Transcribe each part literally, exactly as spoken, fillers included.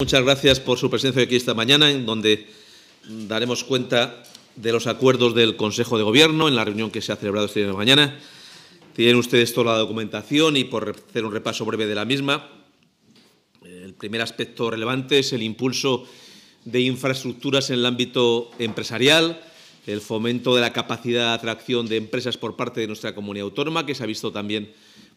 Muchas gracias por su presencia aquí esta mañana, en donde daremos cuenta de los acuerdos del Consejo de Gobierno en la reunión que se ha celebrado esta mañana. Tienen ustedes toda la documentación y por hacer un repaso breve de la misma. El primer aspecto relevante es el impulso de infraestructuras en el ámbito empresarial, el fomento de la capacidad de atracción de empresas por parte de nuestra comunidad autónoma, que se ha visto también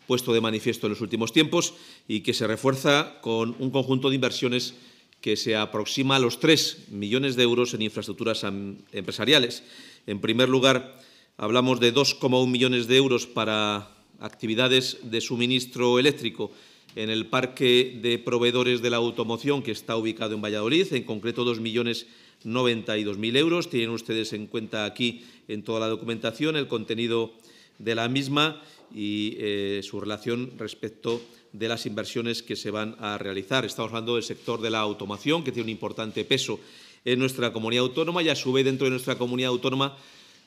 puesto de manifiesto en los últimos tiempos y que se refuerza con un conjunto de inversiones que se aproxima a los tres millones de euros en infraestructuras empresariales. En primer lugar, hablamos de dos coma uno millones de euros para actividades de suministro eléctrico en el Parque de Proveedores de la Automoción, que está ubicado en Valladolid, en concreto dos millones noventa y dos mil euros. Tienen ustedes en cuenta aquí, en toda la documentación, el contenido de la misma y eh, su relación respecto de las inversiones que se van a realizar. Estamos hablando del sector de la automoción, que tiene un importante peso en nuestra comunidad autónoma y, a su vez, dentro de nuestra comunidad autónoma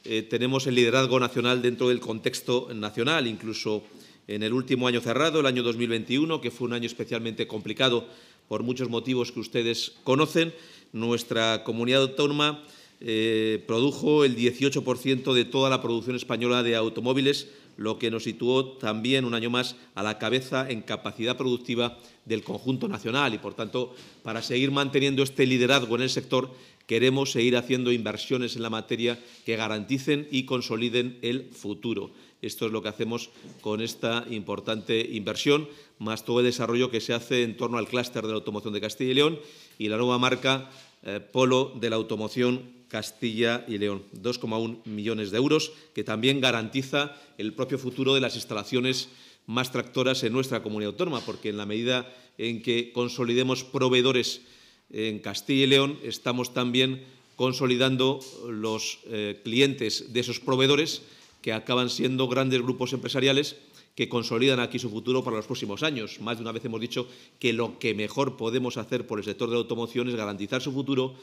eh, tenemos el liderazgo nacional dentro del contexto nacional. Incluso en el último año cerrado, el año dos mil veintiuno, que fue un año especialmente complicado por muchos motivos que ustedes conocen, nuestra comunidad autónoma Eh, produjo el dieciocho por ciento de toda la producción española de automóviles, lo que nos situó también un año más a la cabeza en capacidad productiva del conjunto nacional. Y, por tanto, para seguir manteniendo este liderazgo en el sector, queremos seguir haciendo inversiones en la materia que garanticen y consoliden el futuro. Esto es lo que hacemos con esta importante inversión, más todo el desarrollo que se hace en torno al clúster de la automoción de Castilla y León y la nueva marca eh, Polo de la automoción Castilla y León, dos coma uno millones de euros, que también garantiza el propio futuro de las instalaciones más tractoras en nuestra comunidad autónoma, porque en la medida en que consolidemos proveedores en Castilla y León, estamos también consolidando los eh, clientes de esos proveedores, que acaban siendo grandes grupos empresariales que consolidan aquí su futuro para los próximos años. Más de una vez hemos dicho que lo que mejor podemos hacer por el sector de la automoción es garantizar su futuro,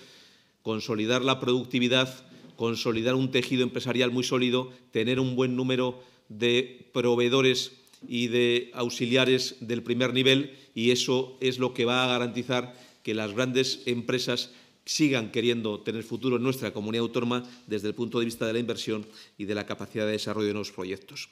consolidar la productividad, consolidar un tejido empresarial muy sólido, tener un buen número de proveedores y de auxiliares del primer nivel, y eso es lo que va a garantizar que las grandes empresas sigan queriendo tener futuro en nuestra comunidad autónoma desde el punto de vista de la inversión y de la capacidad de desarrollo de nuevos proyectos.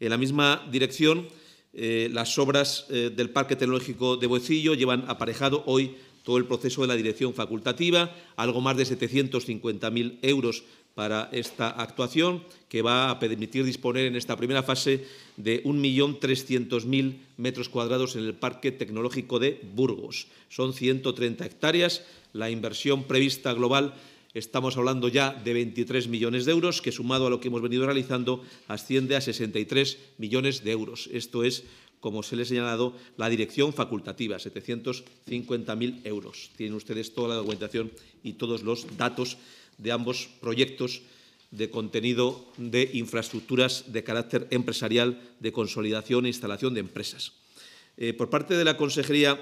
En la misma dirección, eh, las obras eh, del Parque Tecnológico de Boecillo llevan aparejado hoy todo el proceso de la dirección facultativa, algo más de setecientos cincuenta mil euros para esta actuación, que va a permitir disponer en esta primera fase de un millón trescientos mil metros cuadrados en el Parque Tecnológico de Burgos. Son ciento treinta hectáreas. La inversión prevista global, estamos hablando ya de veintitrés millones de euros, que sumado a lo que hemos venido realizando asciende a sesenta y tres millones de euros. Esto es, como se le ha señalado, la dirección facultativa, setecientos cincuenta mil euros. Tienen ustedes toda la documentación y todos los datos de ambos proyectos de contenido de infraestructuras de carácter empresarial, de consolidación e instalación de empresas. Eh, por parte de la Consejería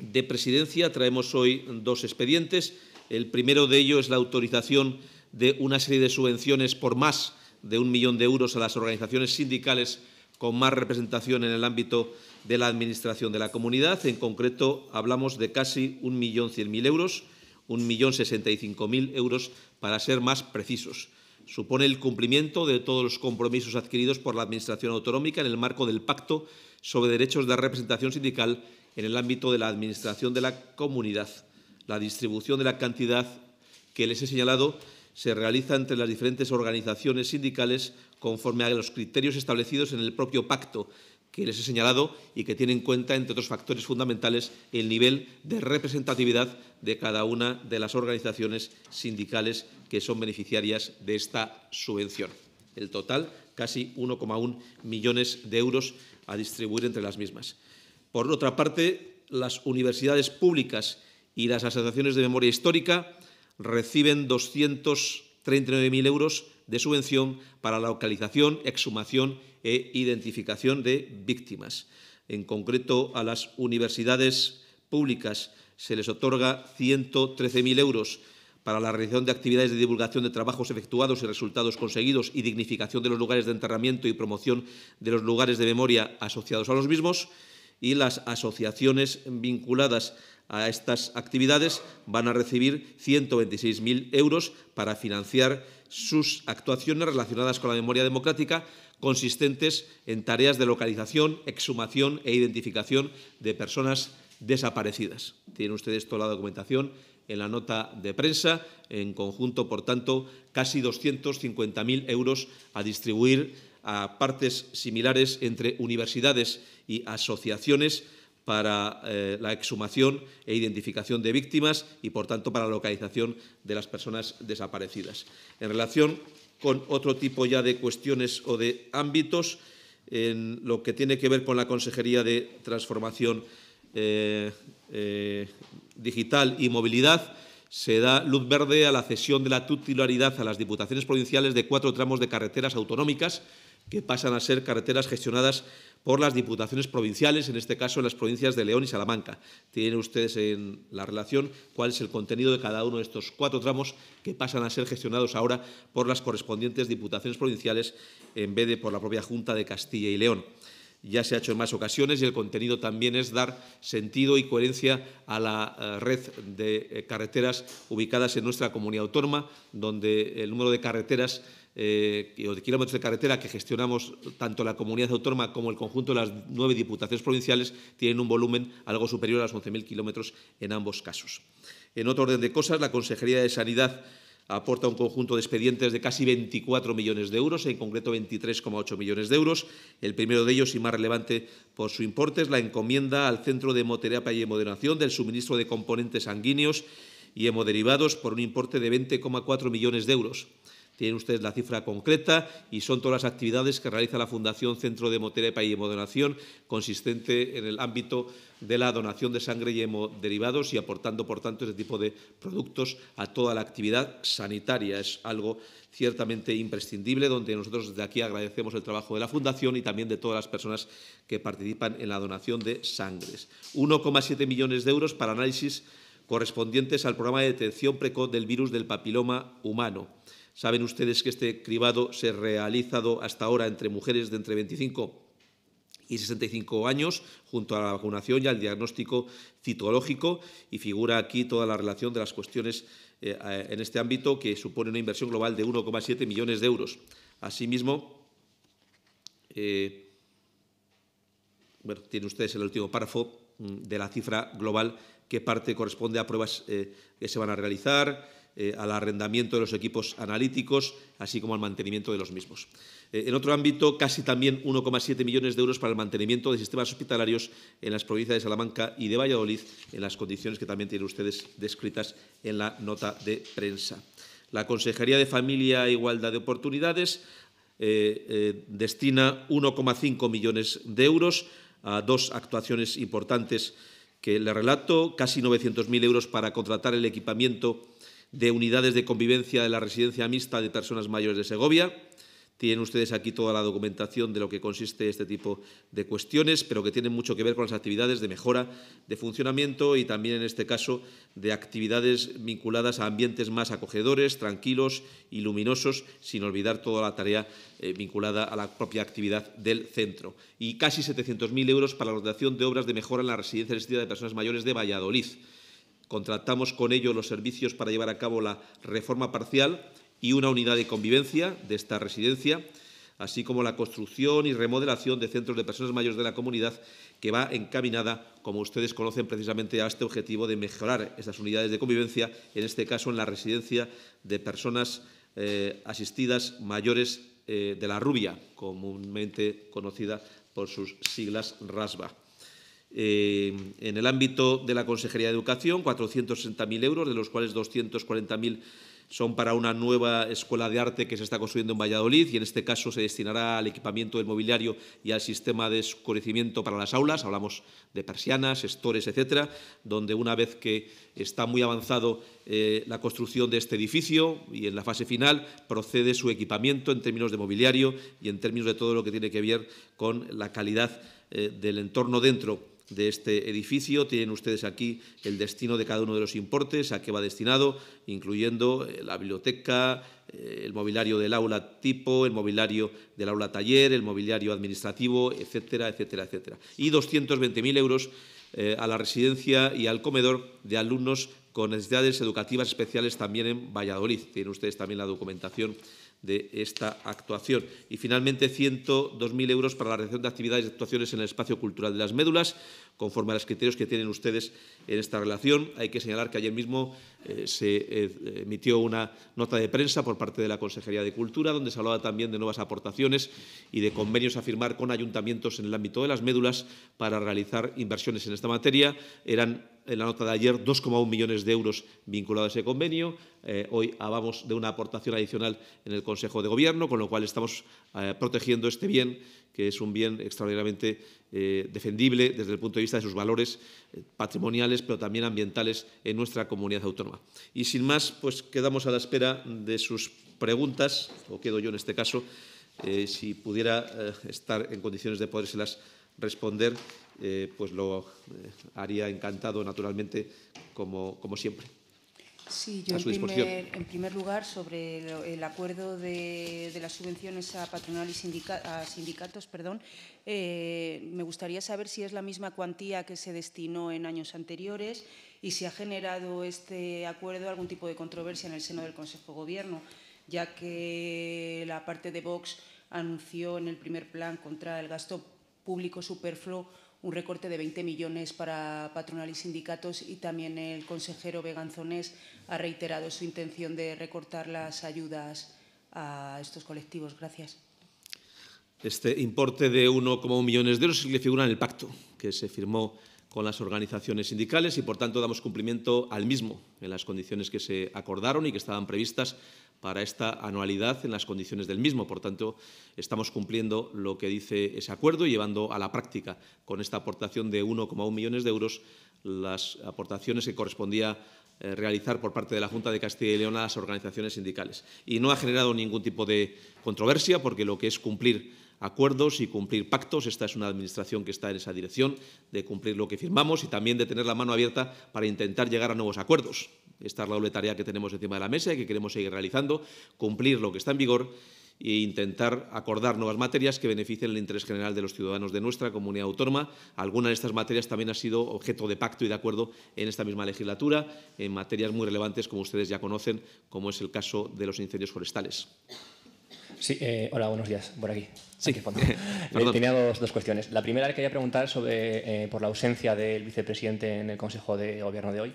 de Presidencia traemos hoy dos expedientes. El primero de ellos es la autorización de una serie de subvenciones por más de un millón de euros a las organizaciones sindicales con más representación en el ámbito de la Administración de la Comunidad. En concreto, hablamos de casi un millón cien mil euros, un millón sesenta y cinco mil euros para ser más precisos. Supone el cumplimiento de todos los compromisos adquiridos por la Administración autonómica en el marco del Pacto sobre Derechos de la Representación Sindical en el ámbito de la Administración de la Comunidad. La distribución de la cantidad que les he señalado se realiza entre las diferentes organizaciones sindicales conforme a los criterios establecidos en el propio pacto que les he señalado y que tiene en cuenta, entre otros factores fundamentales, el nivel de representatividad de cada una de las organizaciones sindicales que son beneficiarias de esta subvención. El total, casi uno coma uno millones de euros a distribuir entre las mismas. Por otra parte, las universidades públicas y las asociaciones de memoria histórica reciben doscientos treinta y nueve mil euros de subvención para la localización, exhumación e identificación de víctimas. En concreto, a las universidades públicas se les otorga ciento trece mil euros para la realización de actividades de divulgación de trabajos efectuados y resultados conseguidos y dignificación de los lugares de enterramiento y promoción de los lugares de memoria asociados a los mismos, y las asociaciones vinculadas a estas actividades van a recibir ciento veintiséis mil euros para financiar sus actuaciones relacionadas con la memoria democrática, consistentes en tareas de localización, exhumación e identificación de personas desaparecidas. Tienen ustedes toda la documentación en la nota de prensa. En conjunto, por tanto, casi doscientos cincuenta mil euros a distribuir a partes similares entre universidades y asociaciones para eh, la exhumación e identificación de víctimas y, por tanto, para la localización de las personas desaparecidas. En relación con otro tipo ya de cuestiones o de ámbitos, en lo que tiene que ver con la Consejería de Transformación Eh, eh, digital y movilidad, se da luz verde a la cesión de la titularidad a las diputaciones provinciales de cuatro tramos de carreteras autonómicas que pasan a ser carreteras gestionadas por las diputaciones provinciales, en este caso en las provincias de León y Salamanca. Tienen ustedes en la relación cuál es el contenido de cada uno de estos cuatro tramos que pasan a ser gestionados ahora por las correspondientes diputaciones provinciales en vez de por la propia Junta de Castilla y León. Ya se ha hecho en más ocasiones y el contenido también es dar sentido y coherencia a la red de carreteras ubicadas en nuestra comunidad autónoma, donde el número de carreteras eh, o de kilómetros de carretera que gestionamos tanto la comunidad autónoma como el conjunto de las nueve diputaciones provinciales tienen un volumen algo superior a los once mil kilómetros en ambos casos. En otro orden de cosas, la Consejería de Sanidad aporta un conjunto de expedientes de casi veinticuatro millones de euros, en concreto veintitrés coma ocho millones de euros. El primero de ellos, y más relevante por su importe, es la encomienda al Centro de Hemoterapia y Hemoderación del suministro de componentes sanguíneos y hemoderivados por un importe de veinte coma cuatro millones de euros. Tienen ustedes la cifra concreta y son todas las actividades que realiza la Fundación Centro de Hemoterapia y Hemodonación, consistente en el ámbito de la donación de sangre y hemoderivados y aportando, por tanto, este tipo de productos a toda la actividad sanitaria. Es algo ciertamente imprescindible, donde nosotros desde aquí agradecemos el trabajo de la Fundación y también de todas las personas que participan en la donación de sangres. uno coma siete millones de euros para análisis correspondientes al programa de detección precoz del virus del papiloma humano. Saben ustedes que este cribado se ha realizado hasta ahora entre mujeres de entre veinticinco y sesenta y cinco años, junto a la vacunación y al diagnóstico citológico, y figura aquí toda la relación de las cuestiones eh, en este ámbito, que supone una inversión global de uno coma siete millones de euros. Asimismo, eh, bueno, tienen ustedes el último párrafo de la cifra global, que parte corresponde a pruebas eh, que se van a realizar, Eh, al arrendamiento de los equipos analíticos, así como al mantenimiento de los mismos. Eh, en otro ámbito, casi también uno coma siete millones de euros para el mantenimiento de sistemas hospitalarios en las provincias de Salamanca y de Valladolid, en las condiciones que también tienen ustedes descritas en la nota de prensa. La Consejería de Familia e Igualdad de Oportunidades eh, eh, destina uno coma cinco millones de euros a dos actuaciones importantes que le relato, casi novecientos mil euros para contratar el equipamiento de unidades de convivencia de la residencia mixta de personas mayores de Segovia. Tienen ustedes aquí toda la documentación de lo que consiste este tipo de cuestiones, pero que tienen mucho que ver con las actividades de mejora de funcionamiento y también, en este caso, de actividades vinculadas a ambientes más acogedores, tranquilos y luminosos, sin olvidar toda la tarea eh, vinculada a la propia actividad del centro. Y casi setecientos mil euros para la dotación de obras de mejora en la residencia asistida de personas mayores de Valladolid. Contratamos con ello los servicios para llevar a cabo la reforma parcial y una unidad de convivencia de esta residencia, así como la construcción y remodelación de centros de personas mayores de la comunidad, que va encaminada, como ustedes conocen, precisamente a este objetivo de mejorar estas unidades de convivencia, en este caso en la residencia de personas eh, asistidas mayores eh, de La Rubia, comúnmente conocida por sus siglas RASBA. Eh, en el ámbito de la Consejería de Educación, cuatrocientos sesenta mil euros, de los cuales doscientos cuarenta mil son para una nueva escuela de arte que se está construyendo en Valladolid y, en este caso, se destinará al equipamiento del mobiliario y al sistema de escurecimiento para las aulas. Hablamos de persianas, estores, etcétera, donde, una vez que está muy avanzado eh, la construcción de este edificio y en la fase final, procede su equipamiento en términos de mobiliario y en términos de todo lo que tiene que ver con la calidad eh, del entorno dentro de este edificio. Tienen ustedes aquí el destino de cada uno de los importes, a qué va destinado, incluyendo la biblioteca, el mobiliario del aula tipo, el mobiliario del aula taller, el mobiliario administrativo, etcétera, etcétera, etcétera. Y doscientos veinte mil euros eh, a la residencia y al comedor de alumnos con necesidades educativas especiales también en Valladolid. Tienen ustedes también la documentación de esta actuación. Y, finalmente, ciento dos mil euros para la realización de actividades y actuaciones en el espacio cultural de Las Médulas, conforme a los criterios que tienen ustedes en esta relación. Hay que señalar que ayer mismo eh, se eh, emitió una nota de prensa por parte de la Consejería de Cultura, donde se hablaba también de nuevas aportaciones y de convenios a firmar con ayuntamientos en el ámbito de Las Médulas para realizar inversiones en esta materia. Eran, en la nota de ayer, dos coma uno millones de euros vinculados a ese convenio. Eh, hoy hablamos de una aportación adicional en el Consejo de Gobierno, con lo cual estamos eh, protegiendo este bien, que es un bien extraordinariamente eh, defendible desde el punto de vista de sus valores eh, patrimoniales, pero también ambientales en nuestra comunidad autónoma. Y, sin más, pues quedamos a la espera de sus preguntas, o quedo yo en este caso, eh, si pudiera eh, estar en condiciones de podérselas responder, eh, pues lo eh, haría encantado, naturalmente, como, como siempre. Sí, yo, a su en, primer, en primer lugar, sobre el, el acuerdo de, de las subvenciones a patronal y sindica, a sindicatos, perdón, eh, me gustaría saber si es la misma cuantía que se destinó en años anteriores y si ha generado este acuerdo algún tipo de controversia en el seno del Consejo de Gobierno, ya que la parte de Vox anunció en el primer plan contra el gasto público superfluo un recorte de veinte millones para patronal y sindicatos, y también el consejero Beganzonés ha reiterado su intención de recortar las ayudas a estos colectivos. Gracias. Este importe de uno coma uno millones de euros es el que figura en el pacto que se firmó con las organizaciones sindicales y, por tanto, damos cumplimiento al mismo en las condiciones que se acordaron y que estaban previstas para esta anualidad en las condiciones del mismo. Por tanto, estamos cumpliendo lo que dice ese acuerdo y llevando a la práctica, con esta aportación de uno coma uno millones de euros, las aportaciones que correspondía eh, realizar por parte de la Junta de Castilla y León a las organizaciones sindicales. Y no ha generado ningún tipo de controversia, porque lo que es cumplir acuerdos y cumplir pactos, esta es una administración que está en esa dirección, de cumplir lo que firmamos y también de tener la mano abierta para intentar llegar a nuevos acuerdos. Esta es la doble tarea que tenemos encima de la mesa y que queremos seguir realizando, cumplir lo que está en vigor e intentar acordar nuevas materias que beneficien el interés general de los ciudadanos de nuestra comunidad autónoma. Algunas de estas materias también han sido objeto de pacto y de acuerdo en esta misma legislatura, en materias muy relevantes, como ustedes ya conocen, como es el caso de los incendios forestales. Sí, eh, hola, buenos días, por aquí. Sí, aquí eh, tenía dos, dos cuestiones. La primera, quería preguntar sobre, eh, por la ausencia del vicepresidente en el Consejo de Gobierno de hoy.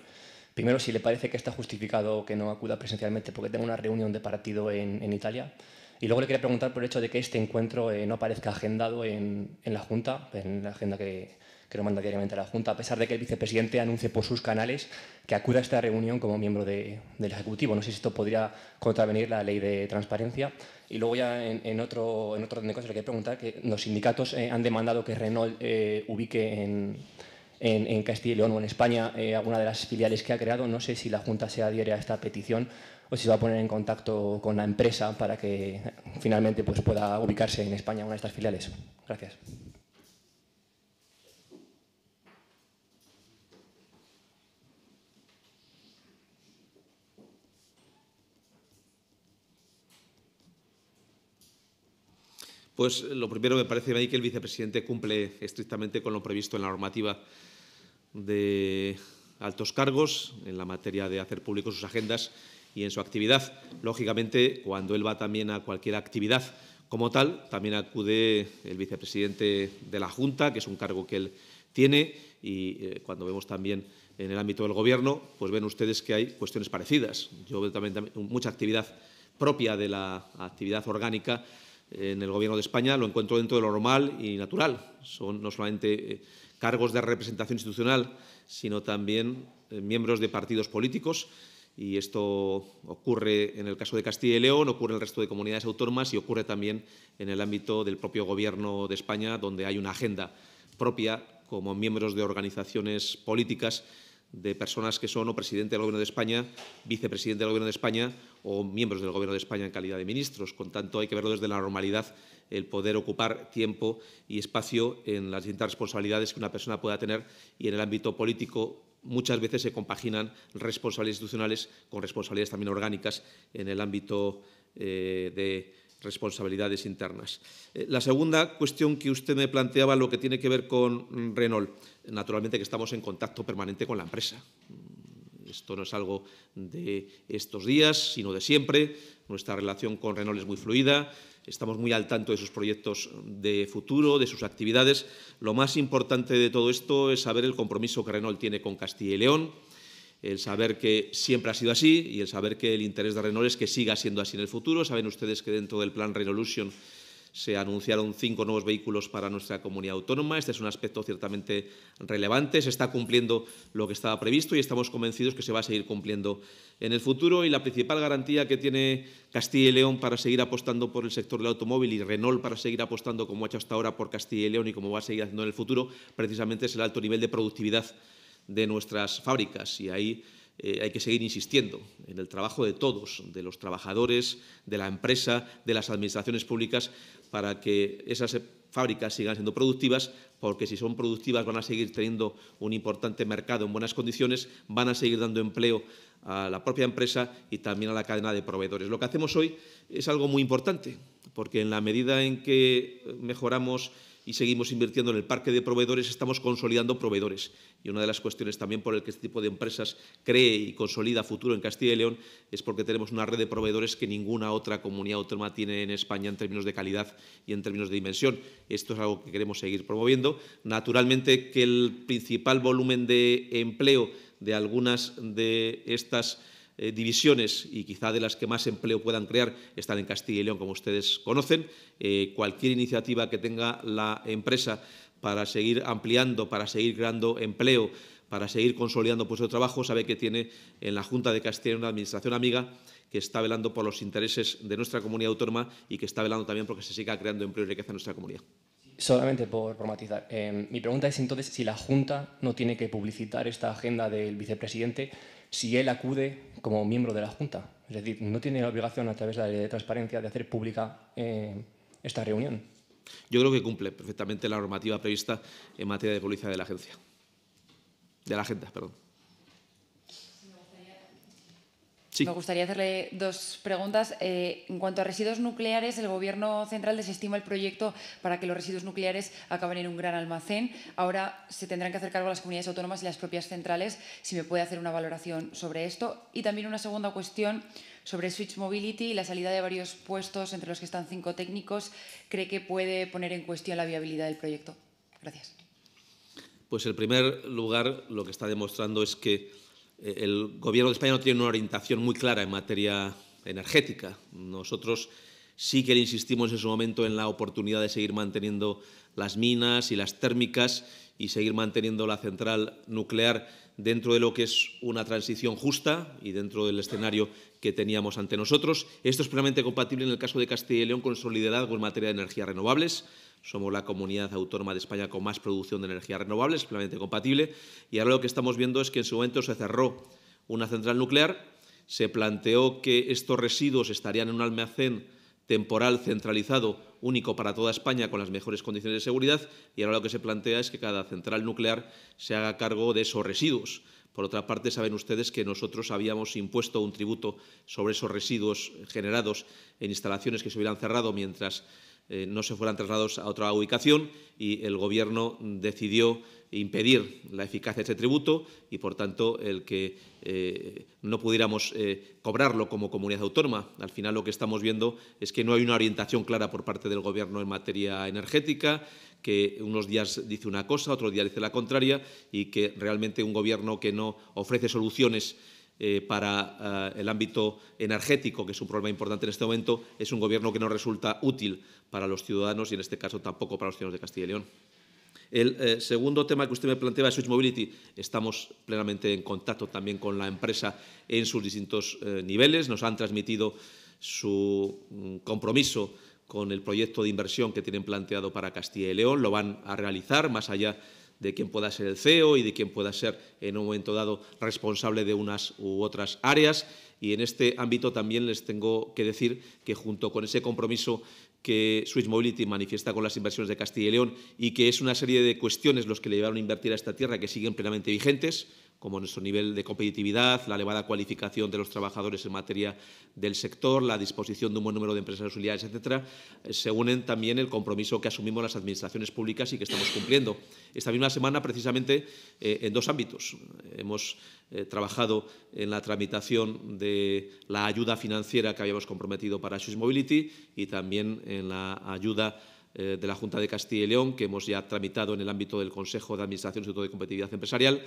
Primero, si le parece que está justificado que no acuda presencialmente porque tenga una reunión de partido en, en Italia. Y luego le quería preguntar por el hecho de que este encuentro eh, no aparezca agendado en, en la Junta, en la agenda que, que nos manda diariamente a la Junta, a pesar de que el vicepresidente anuncie por sus canales que acuda a esta reunión como miembro de, del Ejecutivo. No sé si esto podría contravenir la ley de transparencia. Y luego ya en, en otro en otro orden de cosas le quería preguntar que los sindicatos eh, han demandado que Renault eh, ubique en... En, en Castilla y León o en España eh, alguna de las filiales que ha creado. No sé si la Junta se adhiere a esta petición o si se va a poner en contacto con la empresa para que finalmente pues, pueda ubicarse en España una de estas filiales. Gracias. Pues lo primero, me parece a mí que el vicepresidente cumple estrictamente con lo previsto en la normativa de altos cargos en la materia de hacer públicos sus agendas y en su actividad. Lógicamente, cuando él va también a cualquier actividad como tal, también acude el vicepresidente de la Junta, que es un cargo que él tiene, y eh, cuando vemos también en el ámbito del Gobierno, pues ven ustedes que hay cuestiones parecidas. Yo veo también, también mucha actividad propia de la actividad orgánica en el Gobierno de España, lo encuentro dentro de lo normal y natural. Son no solamente eh, cargos de representación institucional, sino también eh, miembros de partidos políticos, y esto ocurre en el caso de Castilla y León, ocurre en el resto de comunidades autónomas y ocurre también en el ámbito del propio Gobierno de España, donde hay una agenda propia como miembros de organizaciones políticas de personas que son o presidente del Gobierno de España, vicepresidente del Gobierno de España o miembros del Gobierno de España en calidad de ministros. Con tanto, hay que verlo desde la normalidad, el poder ocupar tiempo y espacio en las distintas responsabilidades que una persona pueda tener, y en el ámbito político muchas veces se compaginan responsabilidades institucionales con responsabilidades también orgánicas en el ámbito eh, de responsabilidades internas. Eh, la segunda cuestión que usted me planteaba, lo que tiene que ver con Renault, naturalmente que estamos en contacto permanente con la empresa. Esto no es algo de estos días, sino de siempre. Nuestra relación con Renault es muy fluida, estamos muy al tanto de sus proyectos de futuro, de sus actividades. Lo más importante de todo esto es saber el compromiso que Renault tiene con Castilla y León, el saber que siempre ha sido así y el saber que el interés de Renault es que siga siendo así en el futuro. Saben ustedes que dentro del plan Renaultlution se anunciaron cinco nuevos vehículos para nuestra comunidad autónoma. Este es un aspecto ciertamente relevante. Se está cumpliendo lo que estaba previsto y estamos convencidos que se va a seguir cumpliendo en el futuro. Y la principal garantía que tiene Castilla y León para seguir apostando por el sector del automóvil y Renault para seguir apostando, como ha hecho hasta ahora, por Castilla y León y como va a seguir haciendo en el futuro, precisamente es el alto nivel de productividad de nuestras fábricas. Y ahí Eh, hay que seguir insistiendo en el trabajo de todos, de los trabajadores, de la empresa, de las administraciones públicas, para que esas fábricas sigan siendo productivas, porque si son productivas van a seguir teniendo un importante mercado en buenas condiciones, van a seguir dando empleo a la propia empresa y también a la cadena de proveedores. Lo que hacemos hoy es algo muy importante, porque en la medida en que mejoramos y seguimos invirtiendo en el parque de proveedores, estamos consolidando proveedores. Y una de las cuestiones también por el que este tipo de empresas cree y consolida futuro en Castilla y León es porque tenemos una red de proveedores que ninguna otra comunidad autónoma tiene en España en términos de calidad y en términos de dimensión. Esto es algo que queremos seguir promoviendo. Naturalmente que el principal volumen de empleo de algunas de estas Eh, divisiones y quizá de las que más empleo puedan crear están en Castilla y León, como ustedes conocen. Eh, cualquier iniciativa que tenga la empresa para seguir ampliando, para seguir creando empleo, para seguir consolidando puestos de trabajo, sabe que tiene en la Junta de Castilla y León una administración amiga que está velando por los intereses de nuestra comunidad autónoma y que está velando también porque se siga creando empleo y riqueza en nuestra comunidad. Solamente por, por matizar, eh, mi pregunta es entonces si la Junta no tiene que publicitar esta agenda del vicepresidente si él acude como miembro de la Junta. Es decir, ¿no tiene la obligación a través de la ley de transparencia de hacer pública eh, esta reunión? Yo creo que cumple perfectamente la normativa prevista en materia de publicidad de la agencia. De la agenda, perdón. Sí. Me gustaría hacerle dos preguntas. Eh, en cuanto a residuos nucleares, el Gobierno central desestima el proyecto para que los residuos nucleares acaben en un gran almacén. Ahora se tendrán que hacer cargo las comunidades autónomas y las propias centrales. Si me puede hacer una valoración sobre esto. Y también una segunda cuestión sobre Switch Mobility y la salida de varios puestos, entre los que están cinco técnicos. ¿Cree que puede poner en cuestión la viabilidad del proyecto? Gracias. Pues, en primer lugar, lo que está demostrando es que el Gobierno de España no tiene una orientación muy clara en materia energética. Nosotros sí que le insistimos en su momento en la oportunidad de seguir manteniendo las minas y las térmicas y seguir manteniendo la central nuclear dentro de lo que es una transición justa y dentro del escenario que teníamos ante nosotros. Esto es plenamente compatible en el caso de Castilla y León con su liderazgo en materia de energías renovables. Somos la comunidad autónoma de España con más producción de energías renovables, plenamente compatible. Y ahora lo que estamos viendo es que en su momento se cerró una central nuclear, se planteó que estos residuos estarían en un almacén temporal centralizado, único para toda España, con las mejores condiciones de seguridad, y ahora lo que se plantea es que cada central nuclear se haga cargo de esos residuos. Por otra parte, saben ustedes que nosotros habíamos impuesto un tributo sobre esos residuos generados en instalaciones que se hubieran cerrado mientras eh, no se fueran trasladados a otra ubicación, y el Gobierno decidió impedir la eficacia de este tributo y, por tanto, el que eh, no pudiéramos eh, cobrarlo como comunidad autónoma. Al final, lo que estamos viendo es que no hay una orientación clara por parte del Gobierno en materia energética, que unos días dice una cosa, otros días dice la contraria, y que realmente un Gobierno que no ofrece soluciones Eh, para eh, el ámbito energético, que es un problema importante en este momento, es un Gobierno que no resulta útil para los ciudadanos y, en este caso, tampoco para los ciudadanos de Castilla y León. El eh, segundo tema que usted me planteaba, Switch Mobility, estamos plenamente en contacto también con la empresa en sus distintos eh, niveles. Nos han transmitido su mm, compromiso con el proyecto de inversión que tienen planteado para Castilla y León. Lo van a realizar más allá de quién pueda ser el C E O y de quién pueda ser en un momento dado responsable de unas u otras áreas. Y en este ámbito también les tengo que decir que junto con ese compromiso que Switch Mobility manifiesta con las inversiones de Castilla y León y que es una serie de cuestiones los que le llevaron a invertir a esta tierra que siguen plenamente vigentes, como nuestro nivel de competitividad, la elevada cualificación de los trabajadores en materia del sector, la disposición de un buen número de empresas auxiliares, etcétera, se unen también el compromiso que asumimos las administraciones públicas y que estamos cumpliendo. Esta misma semana, precisamente, eh, en dos ámbitos. Hemos eh, trabajado en la tramitación de la ayuda financiera que habíamos comprometido para Switch Mobility y también en la ayuda de la Junta de Castilla y León, que hemos ya tramitado en el ámbito del Consejo de Administración y Instituto de Competitividad Empresarial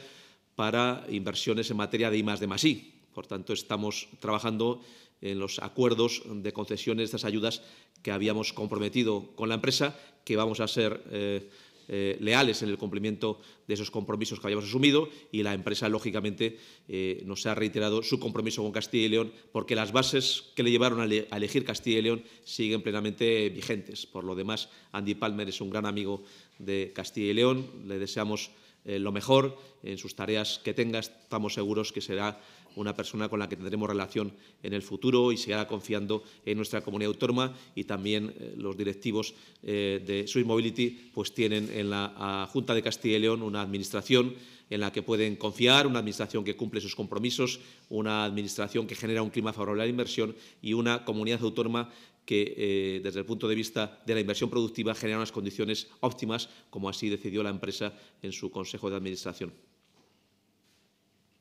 para inversiones en materia de I más D más I. Por tanto, estamos trabajando en los acuerdos de concesiones de estas ayudas que habíamos comprometido con la empresa, que vamos a ser eh, eh, leales en el cumplimiento de esos compromisos que habíamos asumido, y la empresa, lógicamente, eh, nos ha reiterado su compromiso con Castilla y León, porque las bases que le llevaron a, le a elegir Castilla y León siguen plenamente vigentes. Por lo demás, Andy Palmer es un gran amigo de Castilla y León. Le deseamos eh, lo mejor en sus tareas que tenga. Estamos seguros que será una persona con la que tendremos relación en el futuro y seguirá confiando en nuestra comunidad autónoma, y también eh, los directivos eh, de Switch Mobility pues tienen en la Junta de Castilla y León una administración en la que pueden confiar, una administración que cumple sus compromisos, una administración que genera un clima favorable a la inversión y una comunidad autónoma que, eh, desde el punto de vista de la inversión productiva, genera unas condiciones óptimas, como así decidió la empresa en su Consejo de Administración.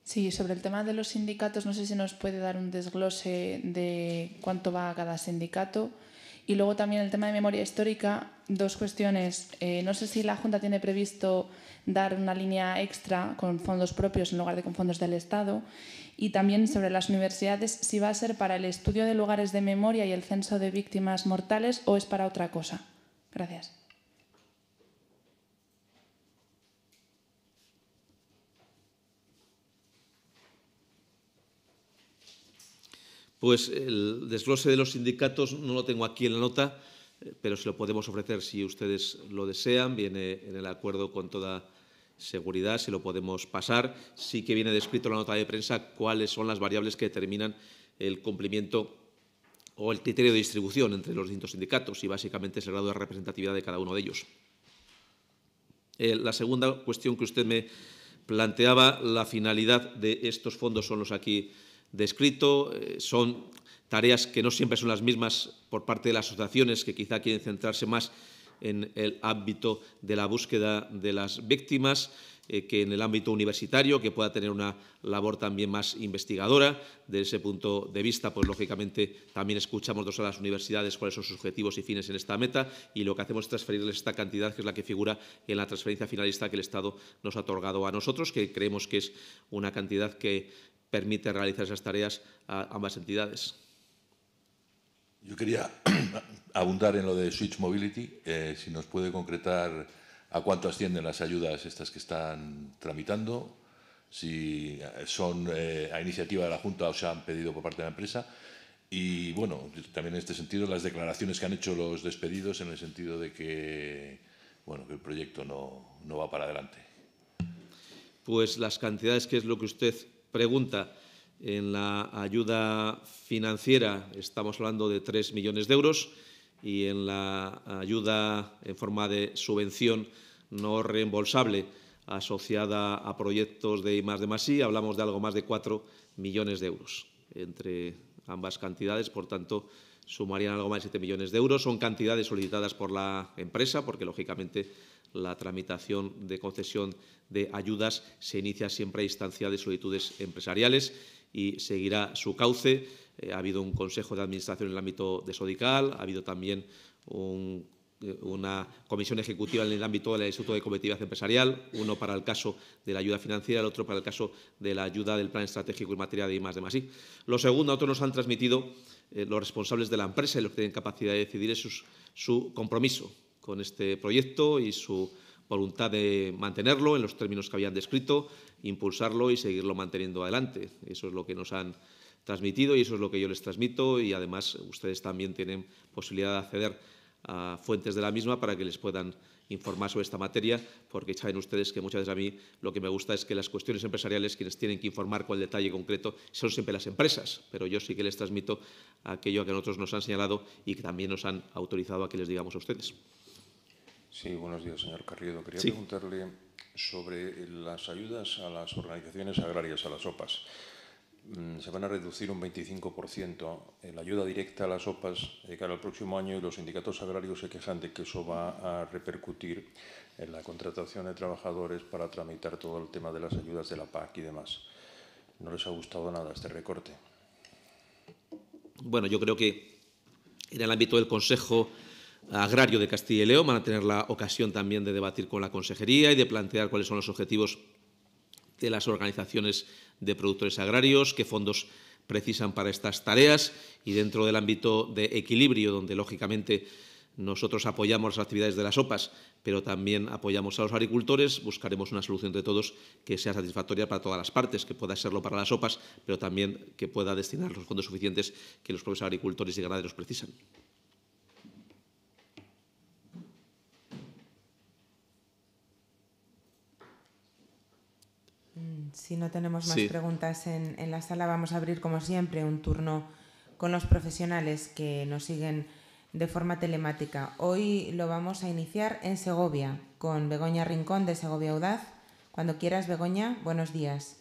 Sí, sobre el tema de los sindicatos, no sé si nos puede dar un desglose de cuánto va a cada sindicato. Y luego también el tema de memoria histórica, dos cuestiones. Eh, no sé si la Junta tiene previsto dar una línea extra con fondos propios en lugar de con fondos del Estado. Y también sobre las universidades, si va a ser para el estudio de lugares de memoria y el censo de víctimas mortales o es para otra cosa. Gracias. Pues el desglose de los sindicatos no lo tengo aquí en la nota, pero se lo podemos ofrecer si ustedes lo desean. Viene en el acuerdo con toda seguridad, se lo podemos pasar. Sí que viene descrito en la nota de prensa cuáles son las variables que determinan el cumplimiento o el criterio de distribución entre los distintos sindicatos, y básicamente es el grado de representatividad de cada uno de ellos. Eh, la segunda cuestión que usted me planteaba, la finalidad de estos fondos son los aquí descrito, eh, son tareas que no siempre son las mismas por parte de las asociaciones, que quizá quieren centrarse más en el ámbito de la búsqueda de las víctimas, eh, que en el ámbito universitario, que pueda tener una labor también más investigadora. De ese punto de vista, pues lógicamente también escuchamos dos a las universidades cuáles son sus objetivos y fines en esta meta, y lo que hacemos es transferirles esta cantidad, que es la que figura en la transferencia finalista que el Estado nos ha otorgado a nosotros, que creemos que es una cantidad que permite realizar esas tareas a ambas entidades. Yo quería abundar en lo de Switch Mobility, eh, si nos puede concretar a cuánto ascienden las ayudas estas que están tramitando, si son eh, a iniciativa de la Junta o se han pedido por parte de la empresa, y bueno, también en este sentido las declaraciones que han hecho los despedidos en el sentido de que, bueno, que el proyecto no, no va para adelante. Pues las cantidades, que es lo que usted pregunta, en la ayuda financiera estamos hablando de tres millones de euros, y en la ayuda en forma de subvención no reembolsable asociada a proyectos de I más D más I hablamos de algo más de cuatro millones de euros. Entre ambas cantidades, por tanto, sumarían algo más de siete millones de euros. Son cantidades solicitadas por la empresa, porque lógicamente la tramitación de concesión de ayudas se inicia siempre a instancia de solicitudes empresariales y seguirá su cauce. Eh, ha habido un Consejo de Administración en el ámbito de Sodical, ha habido también un, una comisión ejecutiva en el ámbito del Instituto de Competitividad Empresarial, uno para el caso de la ayuda financiera, el otro para el caso de la ayuda del Plan Estratégico en materia de I más D más I. Lo segundo, otros nos han transmitido eh, los responsables de la empresa y los que tienen capacidad de decidir es su, su compromiso con este proyecto y su voluntad de mantenerlo en los términos que habían descrito, impulsarlo y seguirlo manteniendo adelante. Eso es lo que nos han transmitido y eso es lo que yo les transmito, y además ustedes también tienen posibilidad de acceder a fuentes de la misma para que les puedan informar sobre esta materia, porque saben ustedes que muchas veces a mí lo que me gusta es que las cuestiones empresariales, quienes tienen que informar con el detalle concreto, son siempre las empresas, pero yo sí que les transmito aquello que nosotros nos han señalado y que también nos han autorizado a que les digamos a ustedes. Sí, buenos días, señor Carriedo. Quería sí. preguntarle sobre las ayudas a las organizaciones agrarias, a las O P As. Se van a reducir un veinticinco por ciento en la ayuda directa a las O P As de cara al próximo año, y los sindicatos agrarios se quejan de que eso va a repercutir en la contratación de trabajadores para tramitar todo el tema de las ayudas de la P A C y demás. No les ha gustado nada este recorte. Bueno, yo creo que en el ámbito del Consejo Agrario de Castilla y León van a tener la ocasión también de debatir con la consejería y de plantear cuáles son los objetivos de las organizaciones de productores agrarios, qué fondos precisan para estas tareas, y dentro del ámbito de equilibrio, donde lógicamente nosotros apoyamos las actividades de las O P As, pero también apoyamos a los agricultores, buscaremos una solución entre todos que sea satisfactoria para todas las partes, que pueda serlo para las O P As, pero también que pueda destinar los fondos suficientes que los propios agricultores y ganaderos precisan. Si no tenemos más sí. preguntas en, en la sala, vamos a abrir, como siempre, un turno con los profesionales que nos siguen de forma telemática. Hoy lo vamos a iniciar en Segovia, con Begoña Rincón, de Segovia Audaz. Cuando quieras, Begoña, buenos días.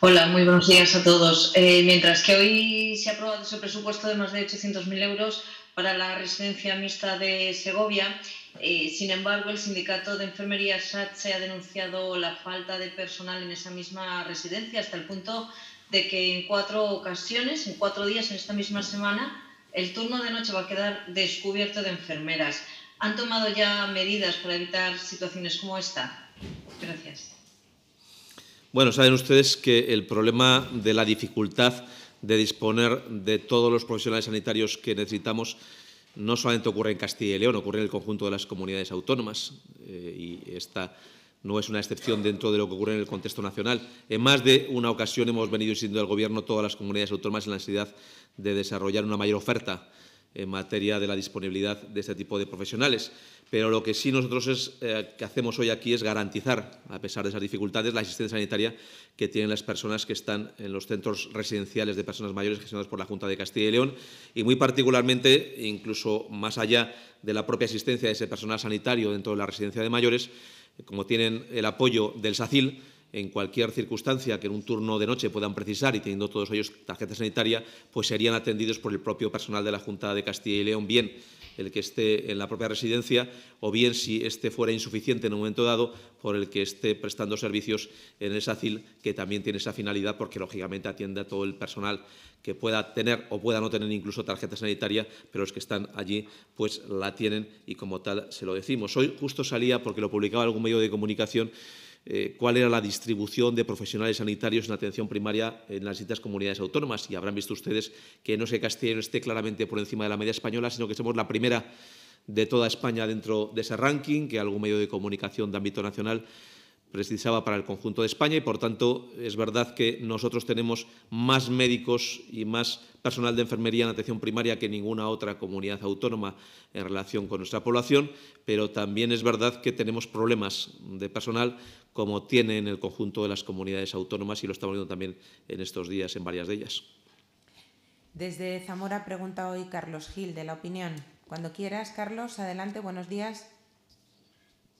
Hola, muy buenos días a todos. Eh, mientras que hoy se ha aprobado ese presupuesto de más de ochocientos mil euros para la residencia mixta de Segovia, Eh, sin embargo, el sindicato de enfermería S A T S E ha denunciado la falta de personal en esa misma residencia, hasta el punto de que en cuatro ocasiones, en cuatro días en esta misma semana, el turno de noche va a quedar descubierto de enfermeras. ¿Han tomado ya medidas para evitar situaciones como esta? Gracias. Bueno, saben ustedes que el problema de la dificultad de disponer de todos los profesionales sanitarios que necesitamos no solamente ocurre en Castilla y León, ocurre en el conjunto de las comunidades autónomas, eh, y esta no es una excepción dentro de lo que ocurre en el contexto nacional. En más de una ocasión hemos venido insistiendo al Gobierno, todas las comunidades autónomas, en la necesidad de desarrollar una mayor oferta en materia de la disponibilidad de este tipo de profesionales. Pero lo que sí nosotros es, eh, que hacemos hoy aquí es garantizar, a pesar de esas dificultades, la asistencia sanitaria que tienen las personas que están en los centros residenciales de personas mayores gestionados por la Junta de Castilla y León, y muy particularmente, incluso más allá de la propia asistencia de ese personal sanitario dentro de la residencia de mayores, como tienen el apoyo del SACIL, en cualquier circunstancia que en un turno de noche puedan precisar, y teniendo todos ellos tarjeta sanitaria, pues serían atendidos por el propio personal de la Junta de Castilla y León, bien el que esté en la propia residencia o bien, si este fuera insuficiente en un momento dado, por el que esté prestando servicios en el SACIL, que también tiene esa finalidad porque, lógicamente, atiende a todo el personal que pueda tener o pueda no tener incluso tarjeta sanitaria, pero los que están allí pues la tienen y como tal se lo decimos. Hoy justo salía, porque lo publicaba algún medio de comunicación, Eh, cuál era la distribución de profesionales sanitarios en atención primaria en las distintas comunidades autónomas, y habrán visto ustedes que no es que Castilla y León esté claramente por encima de la media española, sino que somos la primera de toda España dentro de ese ranking que algún medio de comunicación de ámbito nacional precisaba para el conjunto de España, y por tanto es verdad que nosotros tenemos más médicos y más personal de enfermería en atención primaria que ninguna otra comunidad autónoma en relación con nuestra población, pero también es verdad que tenemos problemas de personal como tiene en el conjunto de las comunidades autónomas, y lo estamos viendo también en estos días en varias de ellas. Desde Zamora pregunta hoy Carlos Gil, de La Opinión. Cuando quieras, Carlos, adelante, buenos días.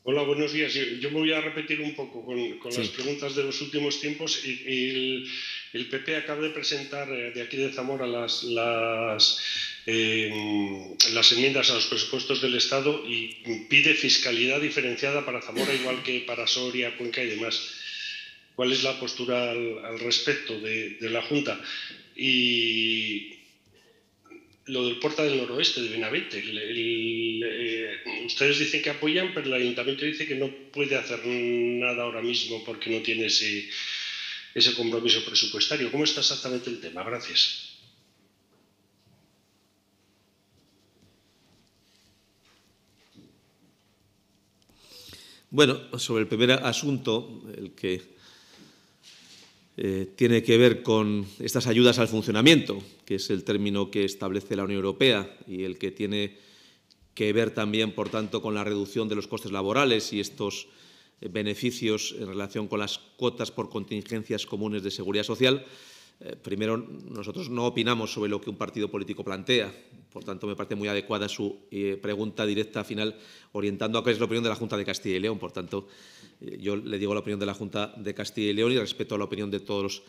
Hola, buenos días. Yo me voy a repetir un poco con, con sí. las preguntas de los últimos tiempos. Y, y el, el P P acaba de presentar eh, de aquí de Zamora las, las, eh, las enmiendas a los presupuestos del Estado y pide fiscalidad diferenciada para Zamora, igual que para Soria, Cuenca y demás. ¿Cuál es la postura al, al respecto de, de la Junta? Y lo del Porta del Noroeste, de Benavente. El, el, eh, ustedes dicen que apoyan, pero el Ayuntamiento dice que no puede hacer nada ahora mismo porque no tiene ese, ese compromiso presupuestario. ¿Cómo está exactamente el tema? Gracias. Bueno, sobre el primer asunto, el que Eh, tiene que ver con estas ayudas al funcionamiento, que es el término que establece la Unión Europea y el que tiene que ver también, por tanto, con la reducción de los costes laborales y estos eh, beneficios en relación con las cuotas por contingencias comunes de seguridad social. Eh, primero, nosotros no opinamos sobre lo que un partido político plantea. Por tanto, me parece muy adecuada su eh, pregunta directa final, orientando a cuál es la opinión de la Junta de Castilla y León. Por tanto, eh, yo le digo la opinión de la Junta de Castilla y León y respeto a la opinión de todos los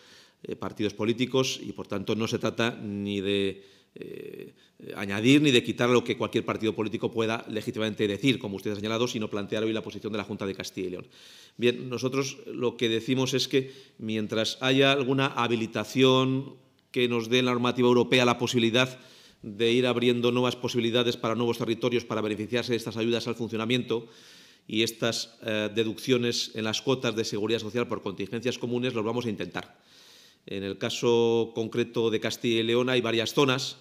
eh, partidos políticos y, por tanto, no se trata ni de eh, añadir ni de quitar lo que cualquier partido político pueda legítimamente decir, como usted ha señalado, sino plantear hoy la posición de la Junta de Castilla y León. Bien, nosotros lo que decimos es que mientras haya alguna habilitación que nos dé en la normativa europea la posibilidad de ir abriendo nuevas posibilidades para nuevos territorios para beneficiarse de estas ayudas al funcionamiento y estas eh, deducciones en las cuotas de seguridad social por contingencias comunes, los vamos a intentar. En el caso concreto de Castilla y León hay varias zonas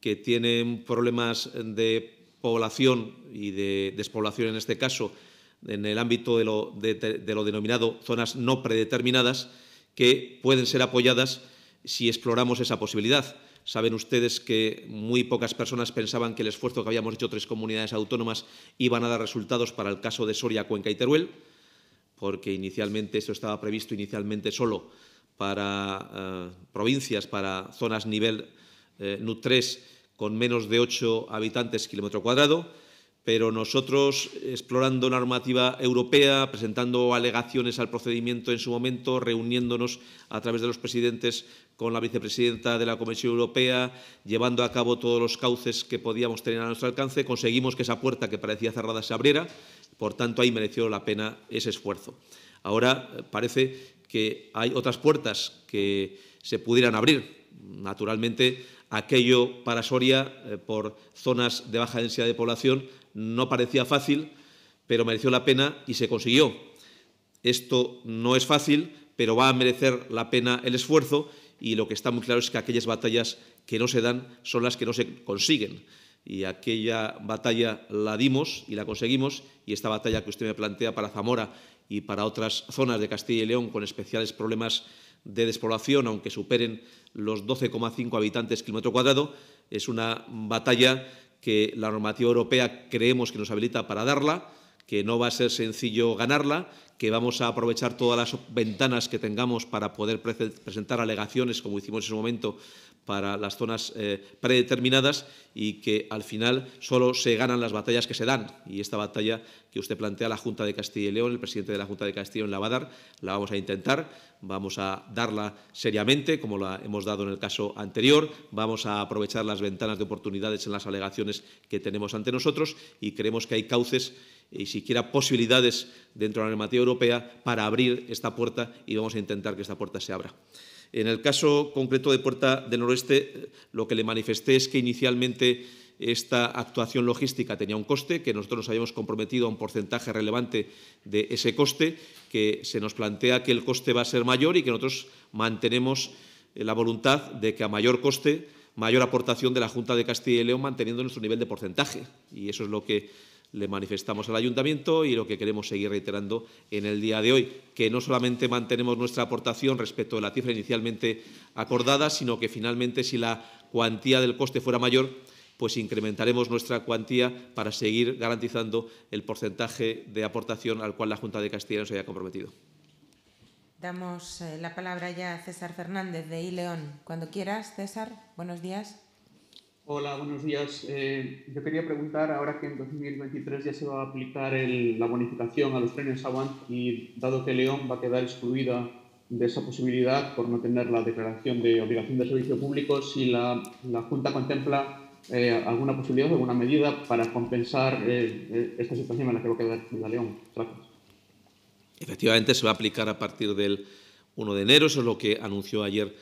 que tienen problemas de población y de despoblación, en este caso, en el ámbito de lo, de, de lo denominado zonas no predeterminadas, que pueden ser apoyadas si exploramos esa posibilidad. Saben ustedes que muy pocas personas pensaban que el esfuerzo que habíamos hecho tres comunidades autónomas iban a dar resultados para el caso de Soria, Cuenca y Teruel, porque inicialmente esto estaba previsto inicialmente solo para eh, provincias, para zonas nivel eh, N U tres con menos de ocho habitantes kilómetro cuadrado, pero nosotros, explorando la normativa europea, presentando alegaciones al procedimiento en su momento, reuniéndonos a través de los presidentes con la vicepresidenta de la Comisión Europea, llevando a cabo todos los cauces que podíamos tener a nuestro alcance, conseguimos que esa puerta que parecía cerrada se abriera. Por tanto, ahí mereció la pena ese esfuerzo. Ahora parece que hay otras puertas que se pudieran abrir. Naturalmente, aquello para Soria, eh, por zonas de baja densidad de población, no parecía fácil, pero mereció la pena y se consiguió. Esto no es fácil, pero va a merecer la pena el esfuerzo, y lo que está muy claro es que aquellas batallas que no se dan son las que no se consiguen. Y aquella batalla la dimos y la conseguimos, y esta batalla que usted me plantea para Zamora y para otras zonas de Castilla y León con especiales problemas de despoblación, aunque superen los doce coma cinco habitantes kilómetro cuadrado, es una batalla que la normativa europea creemos que nos habilita para darla, que no va a ser sencillo ganarla, que vamos a aprovechar todas las ventanas que tengamos para poder pre presentar alegaciones, como hicimos en su momento, para las zonas eh, predeterminadas, y que al final solo se ganan las batallas que se dan. Y esta batalla que usted plantea, la Junta de Castilla y León, el presidente de la Junta de Castilla y León la va a dar, la vamos a intentar, vamos a darla seriamente, como la hemos dado en el caso anterior, vamos a aprovechar las ventanas de oportunidades en las alegaciones que tenemos ante nosotros, y creemos que hay cauces y siquiera posibilidades dentro de la normativa europea para abrir esta puerta, y vamos a intentar que esta puerta se abra. En el caso concreto de Puerta del Noroeste, lo que le manifesté es que inicialmente esta actuación logística tenía un coste, que nosotros nos habíamos comprometido a un porcentaje relevante de ese coste, que se nos plantea que el coste va a ser mayor y que nosotros mantenemos la voluntad de que a mayor coste, mayor aportación de la Junta de Castilla y León, manteniendo nuestro nivel de porcentaje. Y eso es lo que le manifestamos al Ayuntamiento y lo que queremos seguir reiterando en el día de hoy, que no solamente mantenemos nuestra aportación respecto de la cifra inicialmente acordada, sino que finalmente, si la cuantía del coste fuera mayor, pues incrementaremos nuestra cuantía para seguir garantizando el porcentaje de aportación al cual la Junta de Castilla nos haya comprometido. Damos eh, la palabra ya a César Fernández, de I León. Cuando quieras, César, buenos días. Hola, buenos días. Eh, yo quería preguntar, ahora que en dos mil veintitrés ya se va a aplicar el, la bonificación a los trenes Avant, y dado que León va a quedar excluida de esa posibilidad por no tener la declaración de obligación de servicio público, si la, la Junta contempla eh, alguna posibilidad, alguna medida para compensar eh, esta situación en la que va a quedar la León. Gracias. Efectivamente, se va a aplicar a partir del uno de enero, eso es lo que anunció ayer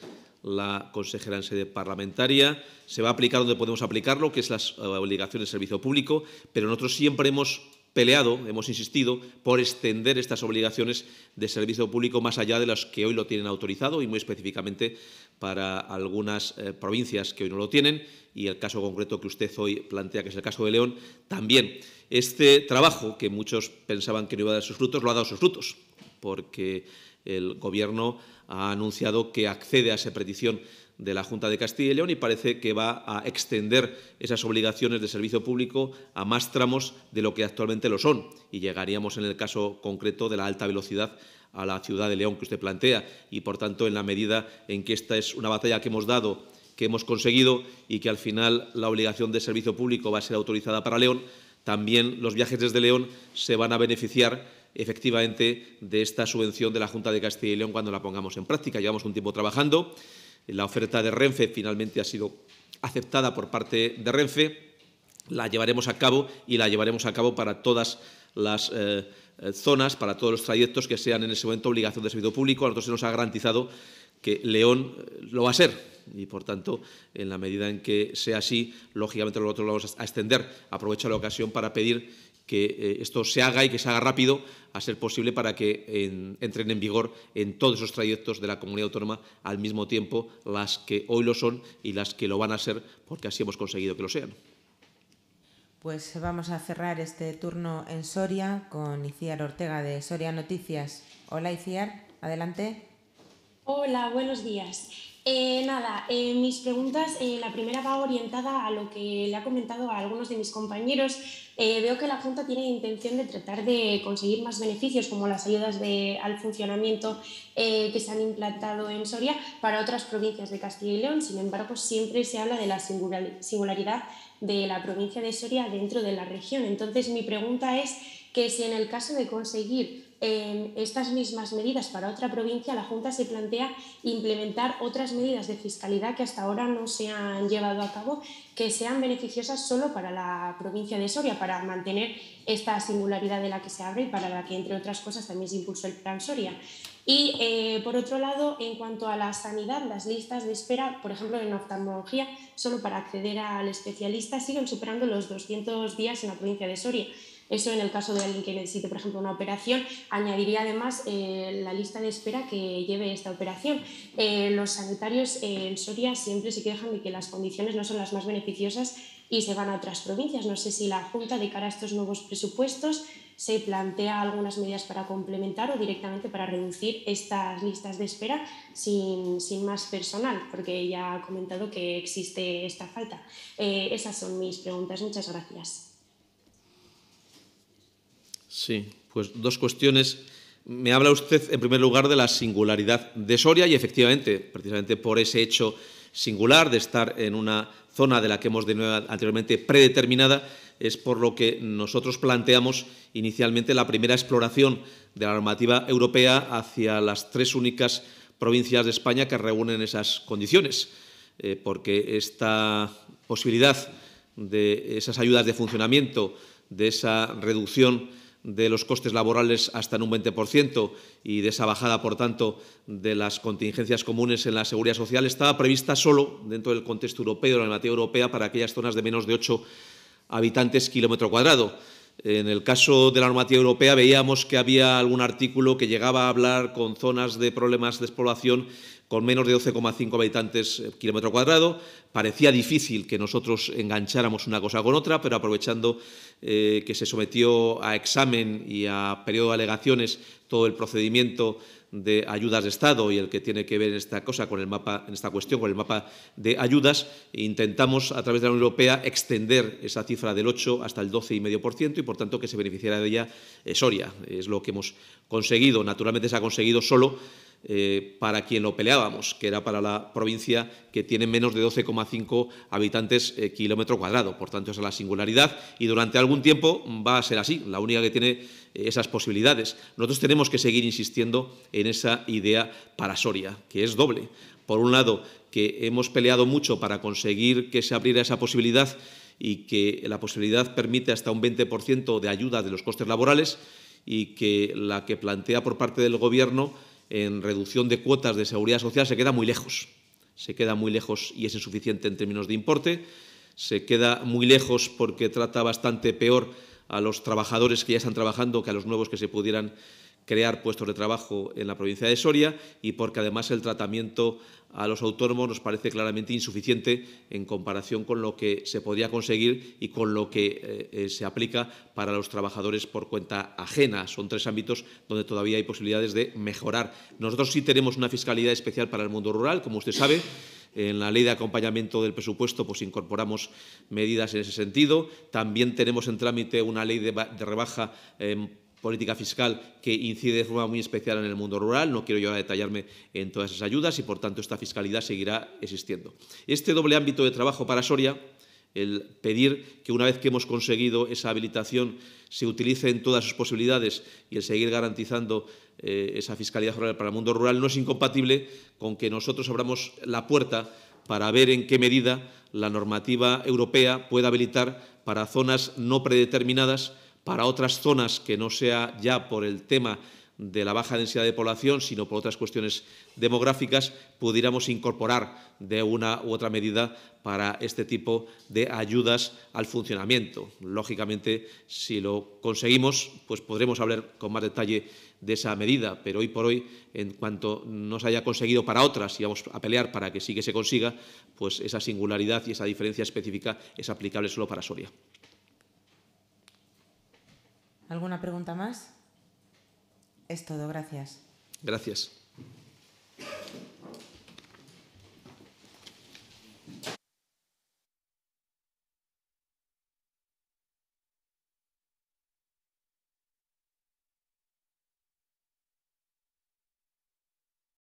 la consejera en sede parlamentaria. Se va a aplicar donde podemos aplicarlo, que es las obligaciones de servicio público, pero nosotros siempre hemos peleado, hemos insistido por extender estas obligaciones de servicio público más allá de las que hoy lo tienen autorizado, y muy específicamente para algunas eh, provincias que hoy no lo tienen, y el caso concreto que usted hoy plantea, que es el caso de León, también. Este trabajo, que muchos pensaban que no iba a dar sus frutos, lo ha dado sus frutos, porque el Gobierno ha anunciado que accede a esa petición de la Junta de Castilla y León, y parece que va a extender esas obligaciones de servicio público a más tramos de lo que actualmente lo son, y llegaríamos en el caso concreto de la alta velocidad a la ciudad de León que usted plantea, y por tanto, en la medida en que esta es una batalla que hemos dado que hemos conseguido y que al final la obligación de servicio público va a ser autorizada para León, también los viajes desde León se van a beneficiar efectivamente de esta subvención de la Junta de Castilla y León cuando la pongamos en práctica. Llevamos un tiempo trabajando, la oferta de Renfe finalmente ha sido aceptada por parte de Renfe, la llevaremos a cabo y la llevaremos a cabo para todas las eh, zonas, para todos los trayectos que sean en ese momento obligación de servicio público. A nosotros se nos ha garantizado que León lo va a ser y, por tanto, en la medida en que sea así, lógicamente nosotros lo vamos a extender. Aprovecho la ocasión para pedir que esto se haga y que se haga rápido, a ser posible, para que en, entren en vigor en todos esos trayectos de la comunidad autónoma al mismo tiempo las que hoy lo son y las que lo van a ser, porque así hemos conseguido que lo sean. Pues vamos a cerrar este turno en Soria con Iciar Ortega de Soria Noticias. Hola, Iciar, adelante. Hola, buenos días. Eh, nada, eh, mis preguntas, eh, la primera va orientada a lo que le ha comentado a algunos de mis compañeros. Eh, veo que la Junta tiene intención de tratar de conseguir más beneficios, como las ayudas de, al funcionamiento eh, que se han implantado en Soria para otras provincias de Castilla y León. Sin embargo, siempre se habla de la singularidad de la provincia de Soria dentro de la región. Entonces, mi pregunta es que si en el caso de conseguir Eh, estas mismas medidas para otra provincia, la Junta se plantea implementar otras medidas de fiscalidad que hasta ahora no se han llevado a cabo, que sean beneficiosas solo para la provincia de Soria, para mantener esta singularidad de la que se habla y para la que, entre otras cosas, también se impulsó el Plan Soria. Y, eh, por otro lado, en cuanto a la sanidad, las listas de espera, por ejemplo, en oftalmología, solo para acceder al especialista, siguen superando los doscientos días en la provincia de Soria. Eso en el caso de alguien que necesite, por ejemplo, una operación, añadiría además eh, la lista de espera que lleve esta operación. Eh, los sanitarios eh, en Soria siempre se quejan de que las condiciones no son las más beneficiosas y se van a otras provincias. No sé si la Junta, de cara a estos nuevos presupuestos, se plantea algunas medidas para complementar o directamente para reducir estas listas de espera sin, sin más personal, porque ya ha comentado que existe esta falta. Eh, esas son mis preguntas. Muchas gracias. Sí, pues dos cuestiones. Me habla usted, en primer lugar, de la singularidad de Soria y, efectivamente, precisamente por ese hecho singular de estar en una zona de la que hemos denominado anteriormente predeterminada, es por lo que nosotros planteamos inicialmente la primera exploración de la normativa europea hacia las tres únicas provincias de España que reúnen esas condiciones, eh, porque esta posibilidad de esas ayudas de funcionamiento, de esa reducción de los costes laborales hasta en un veinte por ciento y de esa bajada, por tanto, de las contingencias comunes en la seguridad social, estaba prevista solo dentro del contexto europeo, de la normativa europea, para aquellas zonas de menos de ocho habitantes kilómetro cuadrado. En el caso de la normativa europea veíamos que había algún artículo que llegaba a hablar con zonas de problemas de despoblación con menos de doce coma cinco habitantes kilómetro cuadrado. Parecía difícil que nosotros engancháramos una cosa con otra, pero aprovechando eh, que se sometió a examen y a periodo de alegaciones todo el procedimiento de ayudas de Estado y el que tiene que ver en esta cosa con el mapa, en esta cuestión con el mapa de ayudas, intentamos a través de la Unión Europea extender esa cifra del ocho hasta el doce coma cinco por ciento y, por tanto, que se beneficiara de ella Soria. Es lo que hemos conseguido. Naturalmente se ha conseguido solo Eh, para quien lo peleábamos, que era para la provincia que tiene menos de doce coma cinco habitantes eh, kilómetro cuadrado. Por tanto, esa es la singularidad y durante algún tiempo va a ser así, la única que tiene eh, esas posibilidades. Nosotros tenemos que seguir insistiendo en esa idea para Soria, que es doble. Por un lado, que hemos peleado mucho para conseguir que se abriera esa posibilidad y que la posibilidad permite hasta un veinte por ciento de ayuda de los costes laborales y que la que plantea por parte del Gobierno en reducción de cuotas de seguridad social se queda muy lejos, se queda muy lejos y es insuficiente en términos de importe, se queda muy lejos porque trata bastante peor a los trabajadores que ya están trabajando que a los nuevos que se pudieran crear puestos de trabajo en la provincia de Soria y porque además el tratamiento a los autónomos nos parece claramente insuficiente en comparación con lo que se podría conseguir y con lo que eh, se aplica para los trabajadores por cuenta ajena. Son tres ámbitos donde todavía hay posibilidades de mejorar. Nosotros sí tenemos una fiscalidad especial para el mundo rural, como usted sabe. En la Ley de Acompañamiento del Presupuesto pues incorporamos medidas en ese sentido. También tenemos en trámite una ley de, de rebaja eh, política fiscal que incide de forma muy especial en el mundo rural. No quiero yo ahora detallarme en todas esas ayudas y, por tanto, esta fiscalidad seguirá existiendo. Este doble ámbito de trabajo para Soria, el pedir que una vez que hemos conseguido esa habilitación se utilice en todas sus posibilidades y el seguir garantizando eh, esa fiscalidad rural para el mundo rural, no es incompatible con que nosotros abramos la puerta para ver en qué medida la normativa europea puede habilitar para zonas no predeterminadas, para otras zonas que no sea ya por el tema de la baja densidad de población, sino por otras cuestiones demográficas, pudiéramos incorporar de una u otra medida para este tipo de ayudas al funcionamiento. Lógicamente, si lo conseguimos, pues podremos hablar con más detalle de esa medida, pero hoy por hoy, en cuanto no se haya conseguido para otras y vamos a pelear para que sí que se consiga, pues esa singularidad y esa diferencia específica es aplicable solo para Soria. ¿Alguna pregunta más? Es todo, gracias. Gracias.